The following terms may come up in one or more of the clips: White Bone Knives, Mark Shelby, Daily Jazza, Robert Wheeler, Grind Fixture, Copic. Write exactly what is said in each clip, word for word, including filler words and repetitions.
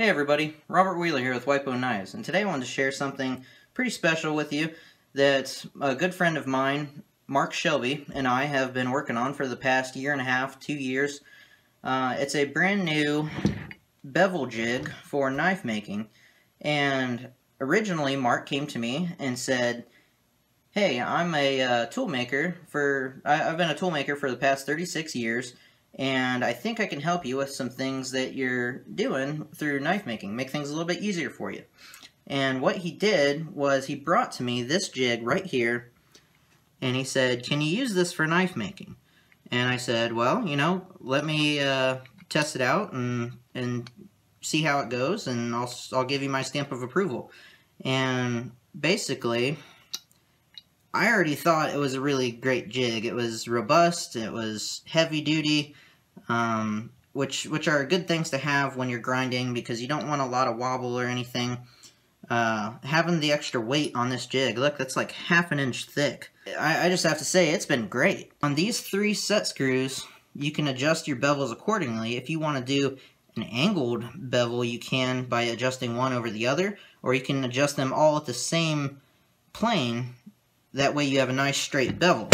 Hey everybody, Robert Wheeler here with White Bone Knives, and today I wanted to share something pretty special with you that a good friend of mine, Mark Shelby, and I have been working on for the past year and a half, two years. Uh, it's a brand new bevel jig for knife making, and originally Mark came to me and said, hey, I'm a uh, tool maker for, I, I've been a tool maker for the past thirty-six years, and I think I can help you with some things that you're doing through knife making, make things a little bit easier for you. And what he did was he brought to me this jig right here, and he said, can you use this for knife making? And I said, well, you know, let me uh, test it out and and see how it goes, and I'll, I'll give you my stamp of approval. And basically, I already thought it was a really great jig. It was robust, it was heavy duty, um, which which are good things to have when you're grinding because you don't want a lot of wobble or anything. Uh, having the extra weight on this jig, look, that's like half an inch thick. I, I just have to say, it's been great. On these three set screws, you can adjust your bevels accordingly. If you want to do an angled bevel, you can by adjusting one over the other, or you can adjust them all at the same plane. That way you have a nice straight bevel.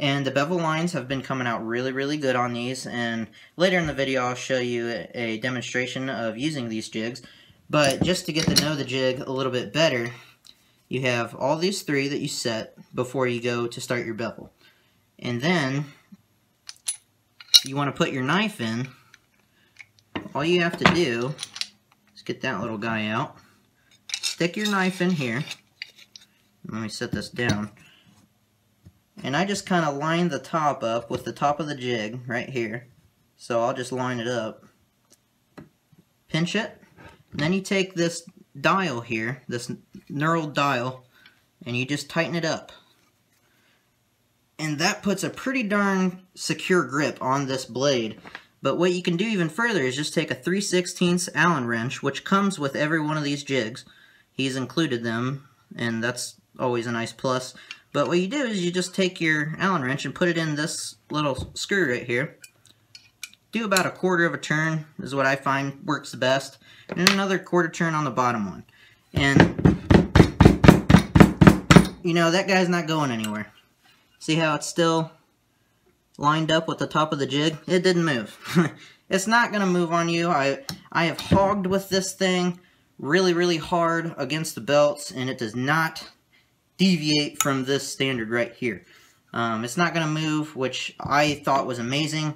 And the bevel lines have been coming out really, really good on these, and later in the video I'll show you a demonstration of using these jigs. But just to get to know the jig a little bit better, you have all these three that you set before you go to start your bevel. And then you want to put your knife in. All you have to do is get that little guy out, stick your knife in here. Let me set this down. And I just kind of line the top up with the top of the jig right here. So I'll just line it up. Pinch it. And then you take this dial here, this knurled dial, and you just tighten it up. And that puts a pretty darn secure grip on this blade. But what you can do even further is just take a three sixteenths Allen wrench, which comes with every one of these jigs. He's included them, and that's always a nice plus. But what you do is you just take your Allen wrench and put it in this little screw right here. Do about a quarter of a turn is what I find works the best, and another quarter turn on the bottom one. And you know that guy's not going anywhere. See how it's still lined up with the top of the jig? It didn't move. It's not gonna move on you. I I have hogged with this thing really, really hard against the belts, and it does not deviate from this standard right here. Um, it's not going to move, which I thought was amazing.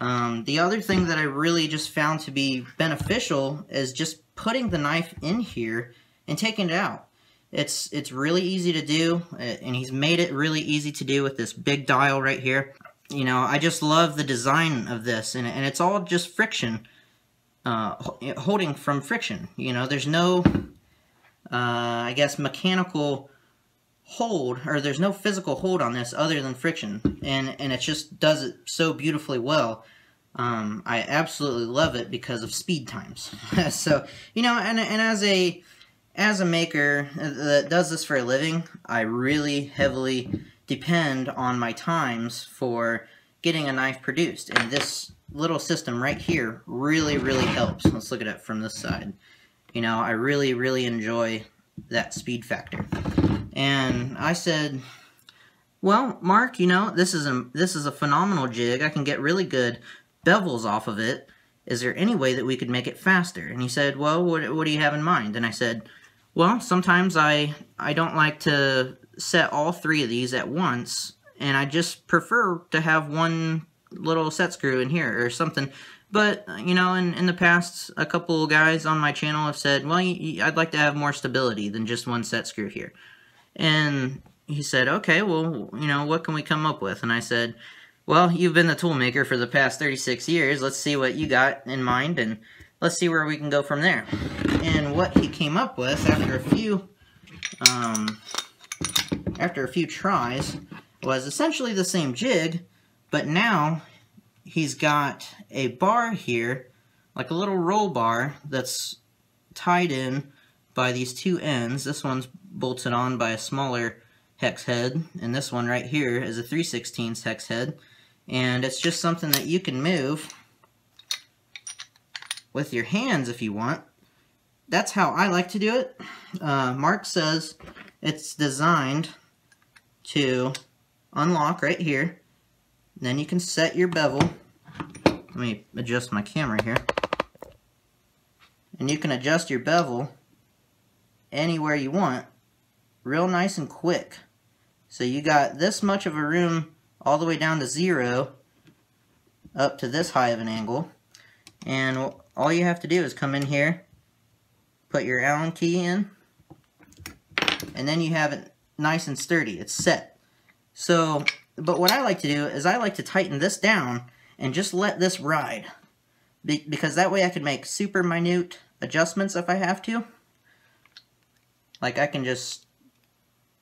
Um, the other thing that I really just found to be beneficial is just putting the knife in here and taking it out. It's, it's really easy to do, and he's made it really easy to do with this big dial right here. You know, I just love the design of this, and, and it's all just friction, uh, holding from friction. You know, there's no, uh, I guess, mechanical hold, or there's no physical hold on this other than friction, and and it just does it so beautifully well. um, I absolutely love it because of speed times. So, you know, and, and as a as a maker that does this for a living, I really heavily depend on my times for getting a knife produced, and this little system right here really, really helps. Let's look at it from this side. You know, I really, really enjoy that speed factor. And I said, well, Mark, you know, this is a this is a phenomenal jig. I can get really good bevels off of it. Is there any way that we could make it faster? And he said, well, what, what do you have in mind? And I said, well, sometimes I, I don't like to set all three of these at once, and I just prefer to have one little set screw in here or something. But, you know, in, in the past, a couple guys on my channel have said, well, I'd like to have more stability than just one set screw here. And he said, okay, well, you know, what can we come up with? And I said, well, you've been the tool maker for the past thirty-six years. Let's see what you got in mind, and let's see where we can go from there. And what he came up with after a few, um, after a few tries was essentially the same jig, but now he's got a bar here, like a little roll bar that's tied in by these two ends. This one's bolted on by a smaller hex head, and this one right here is a three sixteenths hex head, and it's just something that you can move with your hands if you want. that's how I like to do it. Uh, Mark says it's designed to unlock right here. Then you can set your bevel. Let me adjust my camera here. And you can adjust your bevel anywhere you want, real nice and quick. So you got this much of a room all the way down to zero, up to this high of an angle. And all you have to do is come in here, put your Allen key in, and then you have it nice and sturdy. It's set. So, but what I like to do is I like to tighten this down and just let this ride. Be- because that way I can make super minute adjustments if I have to. Like I can just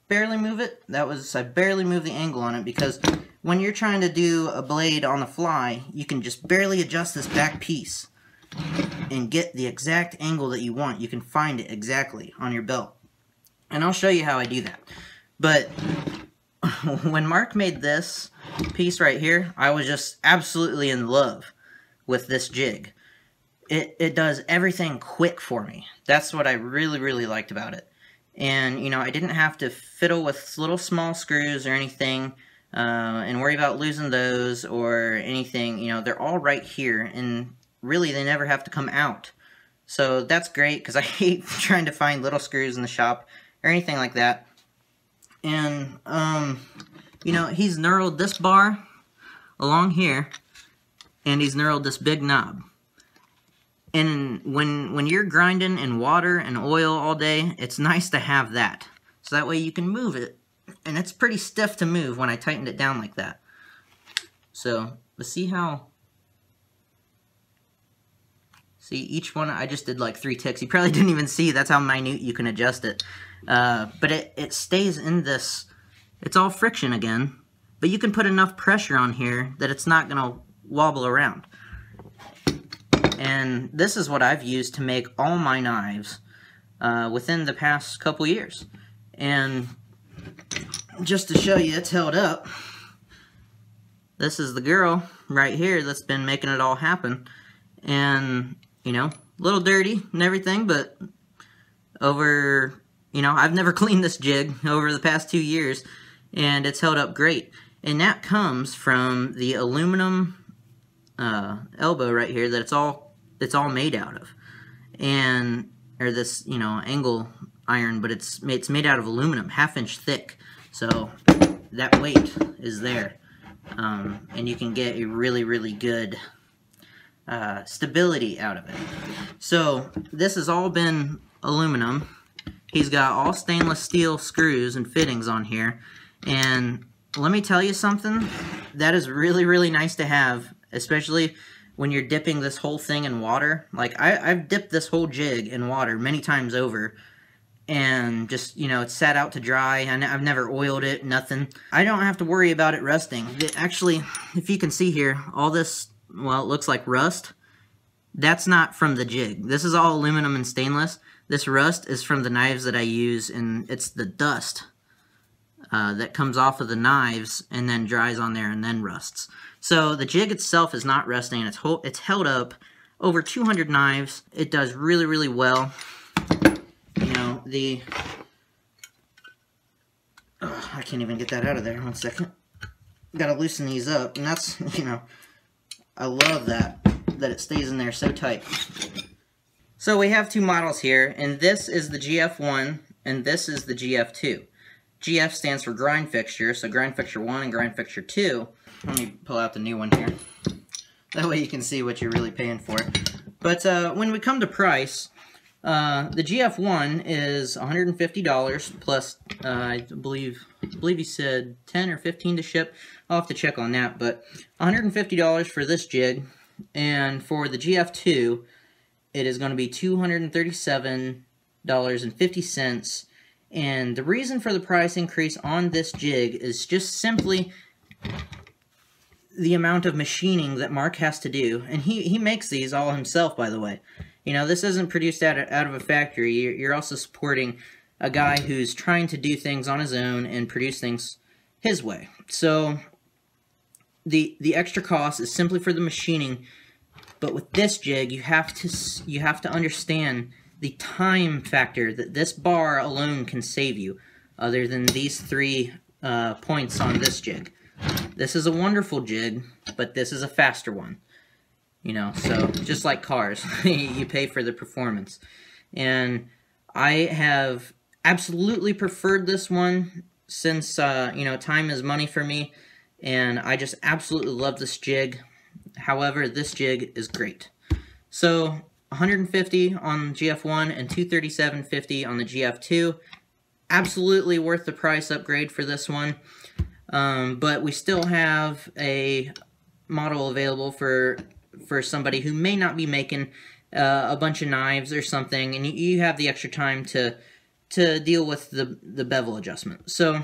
barely move it. That was, I barely moved the angle on it because when you're trying to do a blade on the fly, you can just barely adjust this back piece and get the exact angle that you want. You can find it exactly on your belt. And I'll show you how I do that. But when Mark made this piece right here, I was just absolutely in love with this jig. It, it does everything quick for me. That's what I really, really liked about it. And, you know, I didn't have to fiddle with little small screws or anything uh, and worry about losing those or anything. You know, they're all right here, and really they never have to come out. So that's great, because I hate trying to find little screws in the shop or anything like that. And, um, you know, he's knurled this bar along here, and he's knurled this big knob. And when, when you're grinding in water and oil all day, it's nice to have that. So that way you can move it. And it's pretty stiff to move when I tightened it down like that. So, let's see how... See, each one, I just did like three ticks. You probably didn't even see. That's how minute you can adjust it. Uh, but it, it stays in this... It's all friction again. But you can put enough pressure on here that it's not going to wobble around. And this is what I've used to make all my knives uh, within the past couple years. And just to show you, it's held up. This is the girl right here that's been making it all happen. And, you know, a little dirty and everything, but over, you know, I've never cleaned this jig over the past two years, and it's held up great. And that comes from the aluminum... Uh, elbow right here that it's all it's all made out of, and or this you know angle iron, but it's it's made out of aluminum, half inch thick, so that weight is there, um, and you can get a really really good uh, stability out of it. So this has all been aluminum. He's got all stainless steel screws and fittings on here, and let me tell you something that is really really nice to have. Especially when you're dipping this whole thing in water. Like, I, I've dipped this whole jig in water many times over. And just, you know, it's sat out to dry. And I've never oiled it, nothing. I don't have to worry about it rusting. It actually, if you can see here, all this, well, it looks like rust. That's not from the jig. This is all aluminum and stainless. This rust is from the knives that I use. And it's the dust uh, that comes off of the knives and then dries on there and then rusts. So the jig itself is not rusting, and it's, it's held up over two hundred knives. It does really, really well. You know, the... Oh, I can't even get that out of there. One second. Gotta loosen these up, and that's, you know, I love that, that it stays in there so tight. So we have two models here, and this is the G F one, and this is the G F two. G F stands for Grind Fixture, so Grind Fixture one and Grind Fixture two. Let me pull out the new one here. That way you can see what you're really paying for. But uh, when we come to price, uh, the G F one is one hundred fifty dollars plus, uh, I believe I believe he said ten or fifteen to ship. I'll have to check on that, but one hundred fifty dollars for this jig. And for the G F two, it is going to be two hundred thirty-seven dollars and fifty cents. And the reason for the price increase on this jig is just simply... the amount of machining that Mark has to do, and he, he makes these all himself, by the way. You know, this isn't produced out of, out of a factory. You're, you're also supporting a guy who's trying to do things on his own and produce things his way. So, the the extra cost is simply for the machining, but with this jig, you have to, you have to understand the time factor that this bar alone can save you, other than these three uh, points on this jig. This is a wonderful jig, but this is a faster one. You know, so just like cars, you pay for the performance. And I have absolutely preferred this one since, uh, you know, time is money for me. And I just absolutely love this jig. However, this jig is great. So one hundred fifty on G F one and two thirty-seven fifty on the G F two. Absolutely worth the price upgrade for this one. Um, but we still have a model available for for somebody who may not be making uh, a bunch of knives or something, and you, you have the extra time to to deal with the, the bevel adjustment. So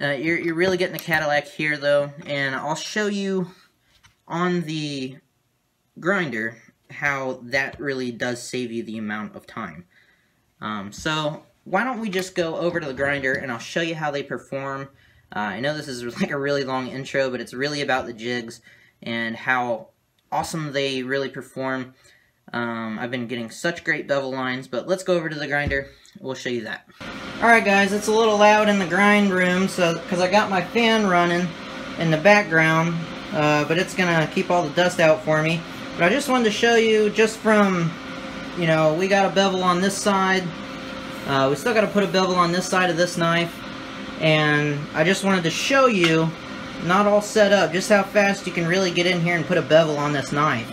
uh, you're, you're really getting a Cadillac here, though, and I'll show you on the grinder how that really does save you the amount of time. Um, so why don't we just go over to the grinder, and I'll show you how they perform. Uh, I know this is like a really long intro, but it's really about the jigs and how awesome they really perform. Um, I've been getting such great bevel lines, but let's go over to the grinder. We'll show you that. Alright guys, it's a little loud in the grind room, so because I got my fan running in the background, uh, but it's going to keep all the dust out for me. But I just wanted to show you just from, you know, we got a bevel on this side. Uh, we still got to put a bevel on this side of this knife. And I just wanted to show you, not all set up, just how fast you can really get in here and put a bevel on this knife.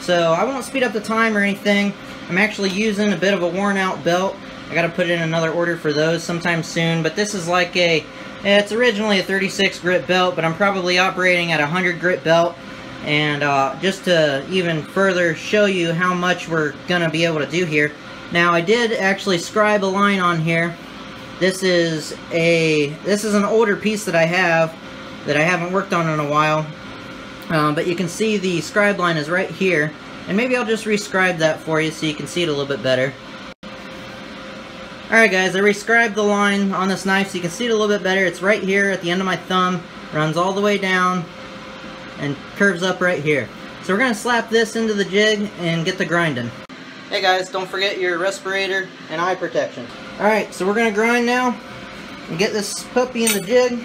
So I won't speed up the time or anything. I'm actually using a bit of a worn out belt. I gotta put in another order for those sometime soon, but this is like a, it's originally a thirty-six grit belt, but I'm probably operating at a one hundred grit belt. And uh, just to even further show you how much we're gonna be able to do here. Now I did actually scribe a line on here. This is a, this is an older piece that I have that I haven't worked on in a while, uh, but you can see the scribe line is right here, and maybe I'll just rescribe that for you so you can see it a little bit better. Alright guys, I rescribed the line on this knife so you can see it a little bit better. It's right here at the end of my thumb, runs all the way down, and curves up right here. So we're going to slap this into the jig and get the grinding. Hey guys, don't forget your respirator and eye protection. Alright, so we're going to grind now and get this puppy in the jig.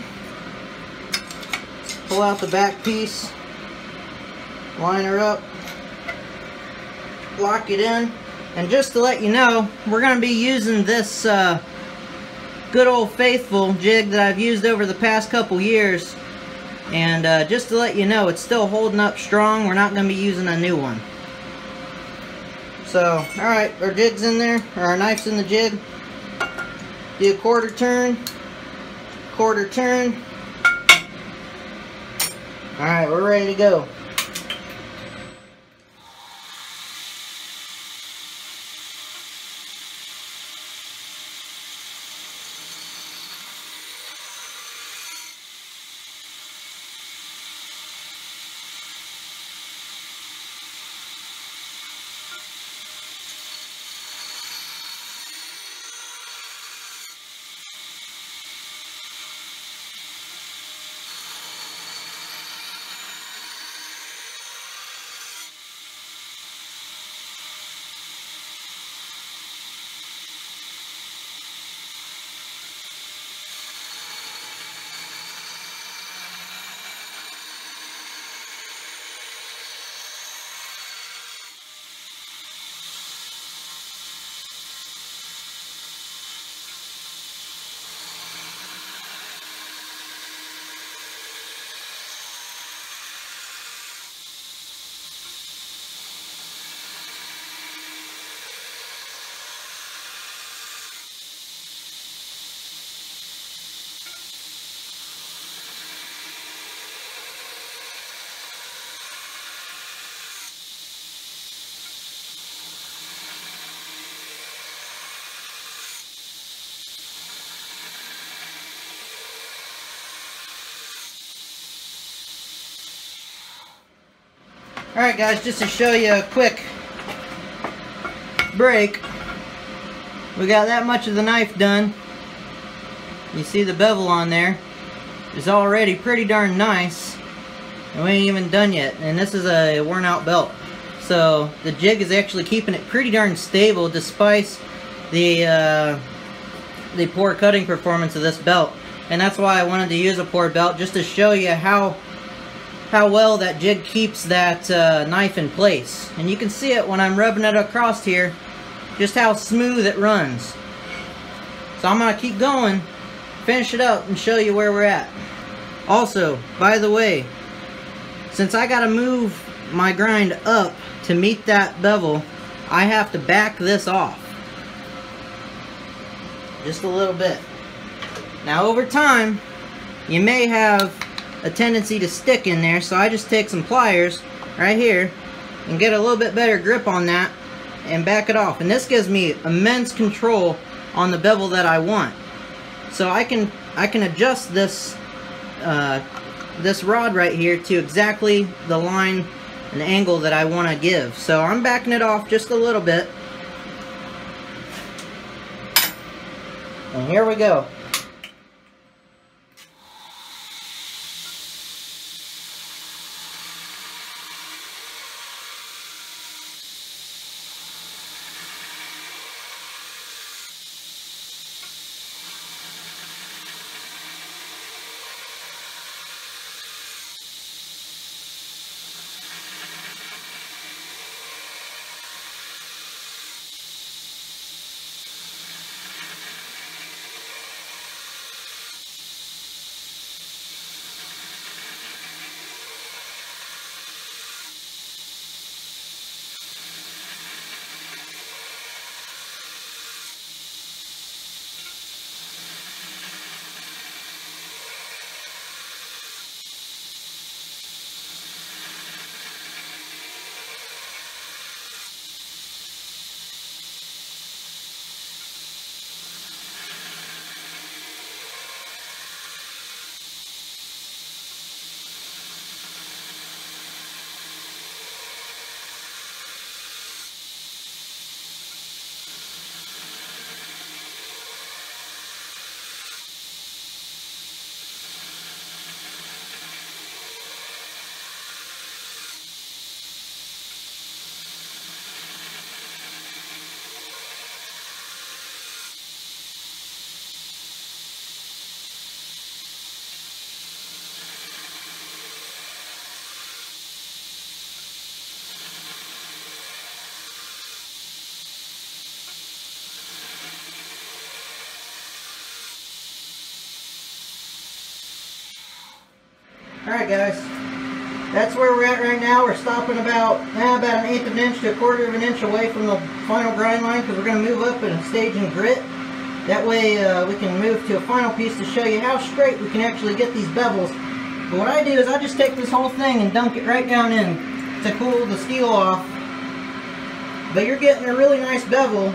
Pull out the back piece, line her up, lock it in, and just to let you know, we're going to be using this uh, good old faithful jig that I've used over the past couple years, and uh, just to let you know, it's still holding up strong. We're not going to be using a new one. So, alright, our jig's in there, or our knife's in the jig. Do a quarter turn, quarter turn. Alright, we're ready to go. Alright guys, just to show you a quick break, we got that much of the knife done. You see the bevel on there. It's already pretty darn nice, and we ain't even done yet, and this is a worn out belt. So the jig is actually keeping it pretty darn stable despite the uh, the poor cutting performance of this belt. And that's why I wanted to use a poor belt, just to show you how how well that jig keeps that uh, knife in place. And you can see it when I'm rubbing it across here, just how smooth it runs. So I'm going to keep going, finish it up, and show you where we're at. Also, by the way, since I got to move my grind up to meet that bevel, I have to back this off just a little bit. Now over time, you may have a tendency to stick in there, so I just take some pliers right here and get a little bit better grip on that and back it off. And this gives me immense control on the bevel that I want. So I can I can adjust this uh, this rod right here to exactly the line and angle that I want to give. So I'm backing it off just a little bit. And here we go. Alright guys, that's where we're at right now. We're stopping about eh, about an eighth of an inch to a quarter of an inch away from the final grind line, because we're going to move up and stage and grit. That way uh, we can move to a final piece to show you how straight we can actually get these bevels. But what I do is I just take this whole thing and dunk it right down in to cool the steel off. But you're getting a really nice bevel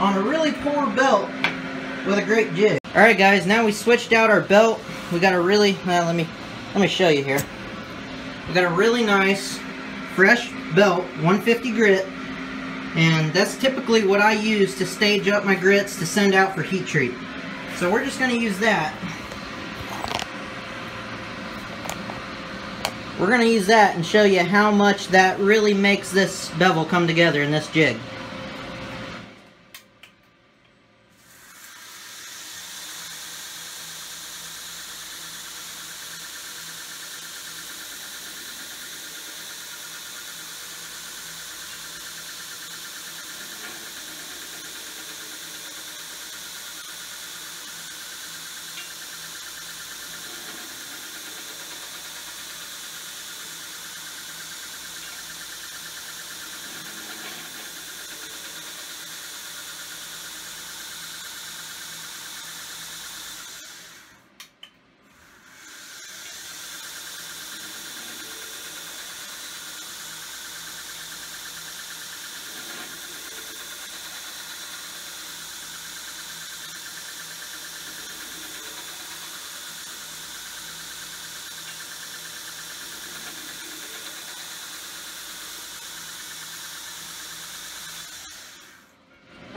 on a really poor belt with a great jig. Alright guys, now we switched out our belt. We got a really, uh, let me... Let me show you here. We got a really nice, fresh belt, one fifty grit, and that's typically what I use to stage up my grits to send out for heat treat. So we're just going to use that. We're going to use that and show you how much that really makes this bevel come together in this jig.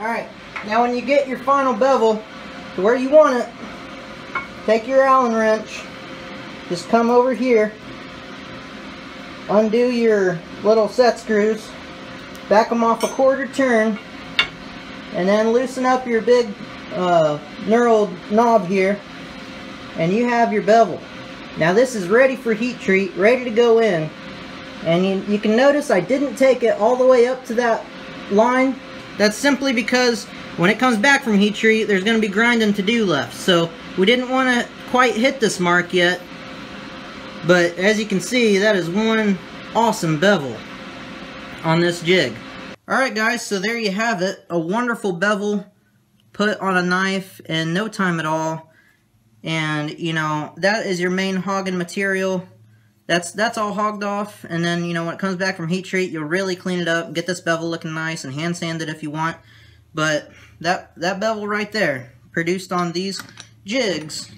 Alright, now when you get your final bevel to where you want it, take your Allen wrench, just come over here undo your little set screws, back them off a quarter turn, and then loosen up your big uh, knurled knob here, and you have your bevel. Now this is ready for heat treat, ready to go in. And you, you can notice I didn't take it all the way up to that line. That's simply because when it comes back from heat treat, there's going to be grinding to do left. So we didn't want to quite hit this mark yet. But as you can see, that is one awesome bevel on this jig. Alright guys, so there you have it. A wonderful bevel put on a knife in no time at all. And, you know, that is your main hogging material. That's that's all hogged off, and then, you know, when it comes back from heat treat, you'll really clean it up, get this bevel looking nice, and hand sand it if you want. But that, that bevel right there, produced on these jigs,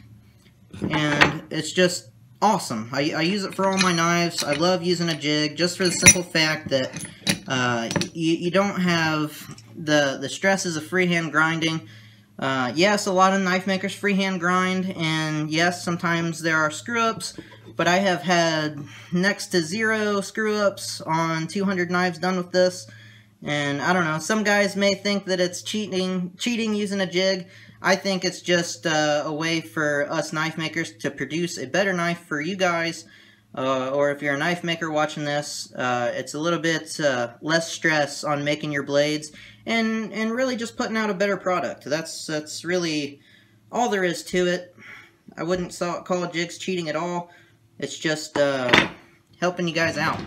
and it's just awesome. I, I use it for all my knives. I love using a jig just for the simple fact that uh, you, you don't have the, the stresses of freehand grinding. Uh, yes, a lot of knife makers freehand grind, and yes, sometimes there are screw-ups, but I have had next to zero screw-ups on two hundred knives done with this, and I don't know, some guys may think that it's cheating, cheating using a jig. I think it's just uh, a way for us knife makers to produce a better knife for you guys, uh, or if you're a knife maker watching this, uh, it's a little bit uh, less stress on making your blades. And, and really just putting out a better product. That's that's really all there is to it. I wouldn't call jigs cheating at all. It's just uh, helping you guys out.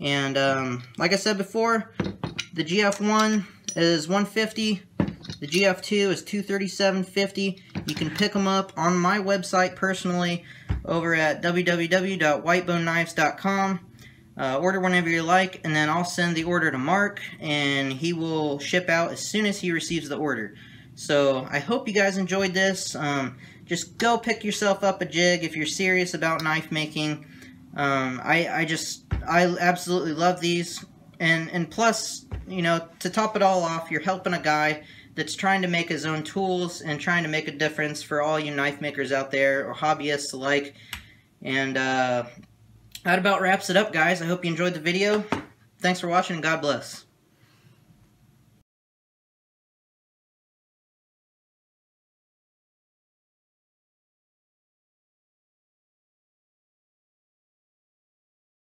And um, like I said before, the G F one is one fifty. The G F two is two thirty-seven fifty. You can pick them up on my website personally over at w w w dot white bone knives dot com. Uh, order whenever you like, and then I'll send the order to Mark, and he will ship out as soon as he receives the order. So I hope you guys enjoyed this. Um, just go pick yourself up a jig if you're serious about knife making. Um, I, I just, I absolutely love these. And, and plus, you know, to top it all off, you're helping a guy that's trying to make his own tools and trying to make a difference for all you knife makers out there, or hobbyists alike. And, uh... that about wraps it up, guys. I hope you enjoyed the video. Thanks for watching, and God bless.